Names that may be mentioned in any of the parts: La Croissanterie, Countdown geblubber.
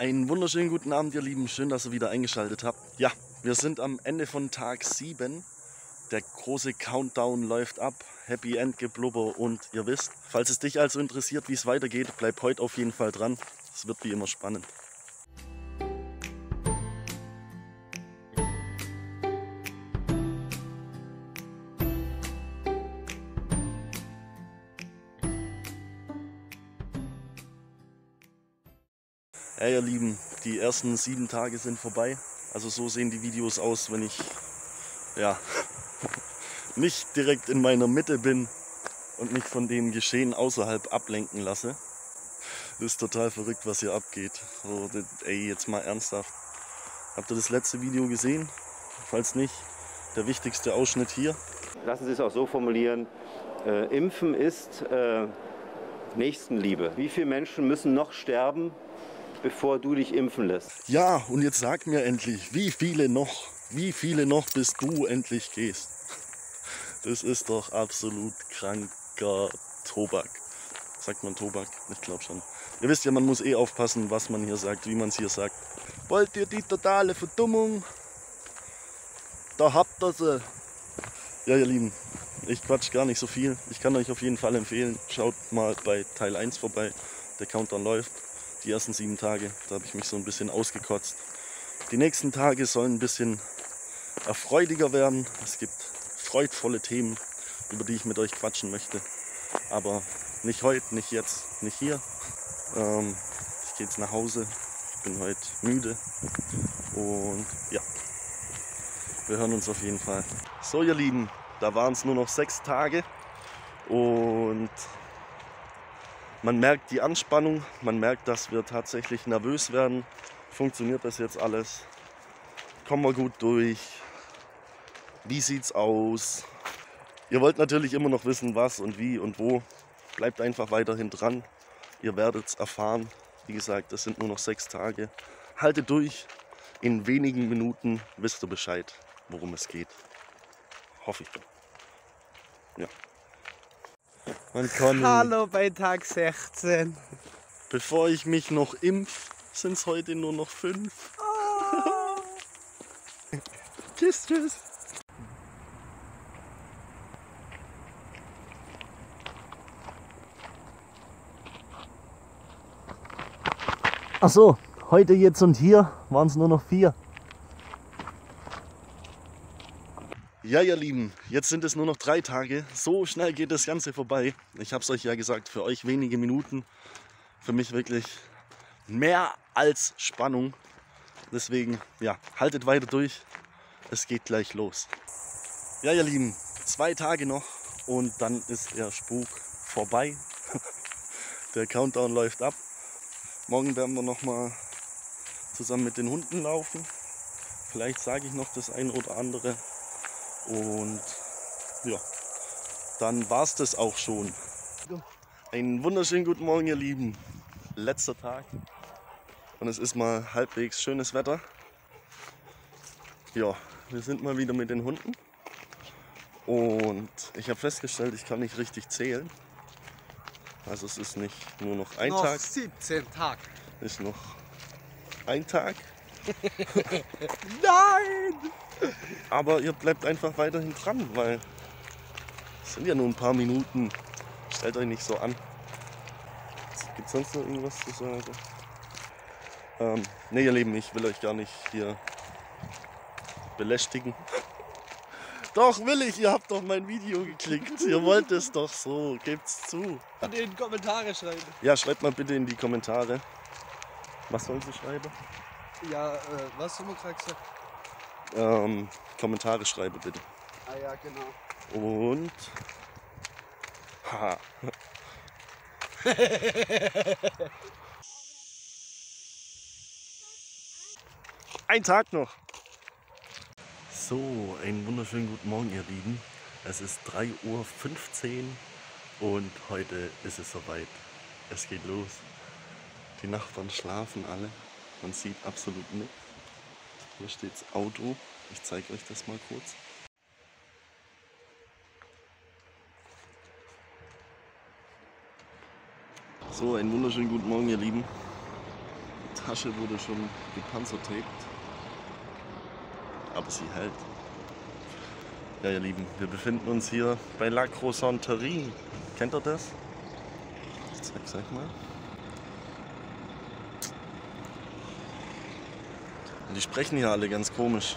Einen wunderschönen guten Abend, ihr Lieben. Schön, dass ihr wieder eingeschaltet habt. Ja, wir sind am Ende von Tag 7. Der große Countdown läuft ab. Happy End Geblubber und ihr wisst, falls es dich also interessiert, wie es weitergeht, bleib heute auf jeden Fall dran. Es wird wie immer spannend. Hey, ihr Lieben, die ersten 7 Tage sind vorbei. Also so sehen die Videos aus, wenn ich nicht direkt in meiner Mitte bin und mich von dem Geschehen außerhalb ablenken lasse. Das ist total verrückt, was hier abgeht. Oh, ey, jetzt mal ernsthaft. Habt ihr das letzte Video gesehen? Falls nicht, der wichtigste Ausschnitt hier. Lassen Sie es auch so formulieren, Impfen ist Nächstenliebe. Wie viele Menschen müssen noch sterben, bevor du dich impfen lässt? Ja, und jetzt sag mir endlich, wie viele noch, bis du endlich gehst? Das ist doch absolut kranker Tobak. Sagt man Tobak? Ich glaube schon. Ihr wisst ja, man muss eh aufpassen, was man hier sagt, wie man es hier sagt. Wollt ihr die totale Verdummung? Da habt ihr sie. Ja, ihr Lieben, ich quatsch gar nicht so viel. Ich kann euch auf jeden Fall empfehlen, schaut mal bei Teil 1 vorbei. Der Countdown läuft. Die ersten 7 Tage, da habe ich mich so ein bisschen ausgekotzt. Die nächsten Tage sollen ein bisschen erfreudiger werden. Es gibt freudvolle Themen, über die ich mit euch quatschen möchte. Aber nicht heute, nicht jetzt, nicht hier. Ich gehe jetzt nach Hause. Ich bin heute müde. Und ja, wir hören uns auf jeden Fall. So, ihr Lieben, da waren es nur noch 6 Tage. Und man merkt die Anspannung, man merkt, dass wir tatsächlich nervös werden. Funktioniert das jetzt alles? Kommen wir gut durch? Wie sieht's aus? Ihr wollt natürlich immer noch wissen, was und wie und wo. Bleibt einfach weiterhin dran. Ihr werdet's erfahren. Wie gesagt, es sind nur noch 6 Tage. Haltet durch. In wenigen Minuten wisst ihr Bescheid, worum es geht. Hoffe ich doch. Ja. Hallo bei Tag 16. Bevor ich mich noch impf, sind es heute nur noch 5. Oh. Tschüss, tschüss. Ach so, heute, jetzt und hier waren es nur noch 4. Ja, ihr Lieben, jetzt sind es nur noch 3 Tage. So schnell geht das Ganze vorbei. Ich habe es euch ja gesagt, für euch wenige Minuten. Für mich wirklich mehr als Spannung. Deswegen, ja, haltet weiter durch. Es geht gleich los. Ja, ihr Lieben, 2 Tage noch und dann ist der Spuk vorbei. Der Countdown läuft ab. Morgen werden wir nochmal zusammen mit den Hunden laufen. Vielleicht sage ich noch das ein oder andere. Und ja, dann war's das auch schon. Einen wunderschönen guten Morgen, ihr Lieben. Letzter Tag. Und es ist mal halbwegs schönes Wetter. Ja, wir sind mal wieder mit den Hunden. Und ich habe festgestellt, ich kann nicht richtig zählen. Also es ist nicht nur noch ein Tag. 17 Tage. Ist noch ein Tag. Nein! Aber ihr bleibt einfach weiterhin dran, weil es sind ja nur ein paar Minuten. Stellt euch nicht so an. Gibt es sonst noch irgendwas zu sagen? Ne, ihr Lieben, ich will euch gar nicht hier belästigen. Doch, will ich. Ihr habt doch mein Video geklickt. Ihr wollt es doch so. Gebt's zu. Und in die Kommentare schreiben. Ja, schreibt mal bitte in die Kommentare. Was sollen sie schreiben? Ja, was haben wir gerade gesagt? Kommentare schreibe bitte. Ah ja, genau. Und haha. Ein Tag noch. So, einen wunderschönen guten Morgen, ihr Lieben. Es ist 3:15 Uhr und heute ist es soweit. Es geht los. Die Nachbarn schlafen alle. Man sieht absolut nichts. Hier steht's Auto. Ich zeige euch das mal kurz. So, einen wunderschönen guten Morgen, ihr Lieben. Tasche wurde schon gepanzertaped. Aber sie hält. Ja, ihr Lieben, wir befinden uns hier bei La Croissanterie. Kennt ihr das? Ich zeig's euch mal. Und die sprechen hier alle ganz komisch.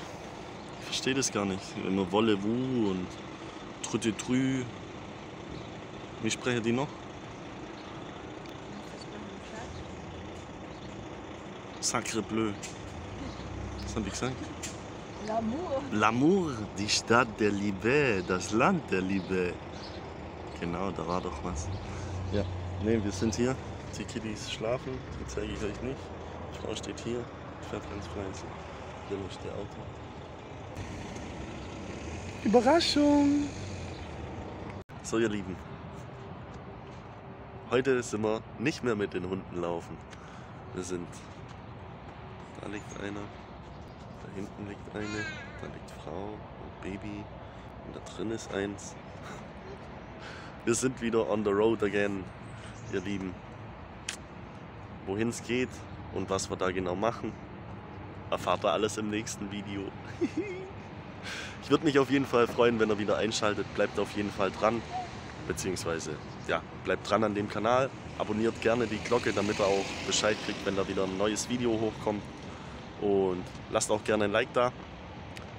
Ich verstehe das gar nicht. Immer Wolle Wu und Trütte Trü. Wie sprechen die noch? Sacre bleu. Was haben die gesagt? L'amour. L'amour, die Stadt der Liebe, das Land der Liebe. Genau, da war doch was. Ja, nee, wir sind hier. Die Kiddies schlafen, die zeige ich euch nicht. Die Frau steht hier, fährt ganz fleißig. Hier ist der Auto. Überraschung! So, ihr Lieben. Heute sind wir nicht mehr mit den Hunden laufen. Wir sind. Da liegt einer. Da hinten liegt eine, da liegt Frau und Baby und da drin ist eins. Wir sind wieder on the road again, ihr Lieben. Wohin es geht und was wir da genau machen, erfahrt ihr alles im nächsten Video. Ich würde mich auf jeden Fall freuen, wenn ihr wieder einschaltet. Bleibt auf jeden Fall dran, beziehungsweise ja, bleibt dran an dem Kanal. Abonniert gerne die Glocke, damit ihr auch Bescheid kriegt, wenn da wieder ein neues Video hochkommt. Und lasst auch gerne ein Like da.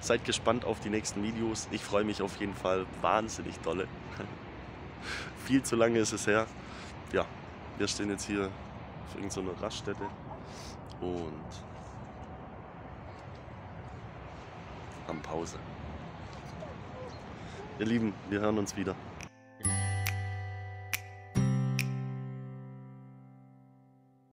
Seid gespannt auf die nächsten Videos. Ich freue mich auf jeden Fall wahnsinnig dolle. Viel zu lange ist es her. Ja, wir stehen jetzt hier auf irgendeiner Raststätte und haben Pause. Ihr Lieben, wir hören uns wieder.